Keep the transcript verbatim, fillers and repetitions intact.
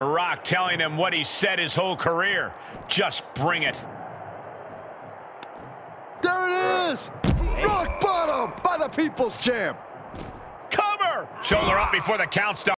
The Rock telling him what he said his whole career. Just bring it. There it is! Hey. Rock Bottom by the People's Champ! Cover! Shoulder up before the count starts.